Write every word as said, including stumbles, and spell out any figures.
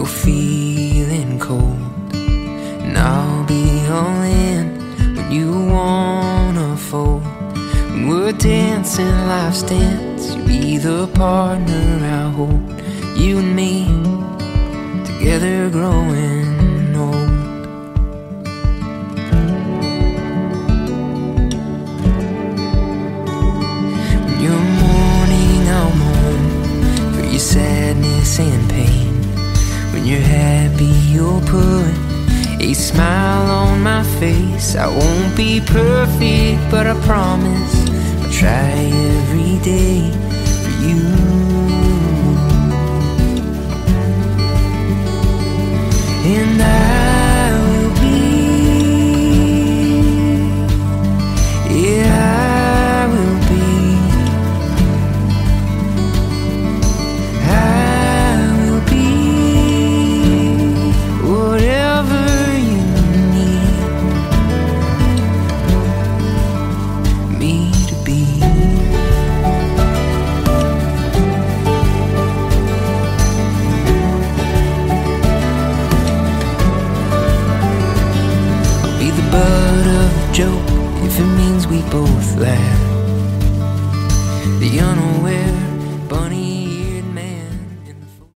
you're feeling cold, and I'll be all in when you wanna fold. When we're dancing life's dance, you'll be the partner I hold. You and me, together growing old. When you're mourning, I'll mourn for your sadness and pain. When you're happy, you'll put a smile on my face. I won't be perfect, but I promise I'll try every day for you. And I will be, yeah, I will be, I will be whatever you need me to be. But a joke if it means we both laugh. The unaware bunny.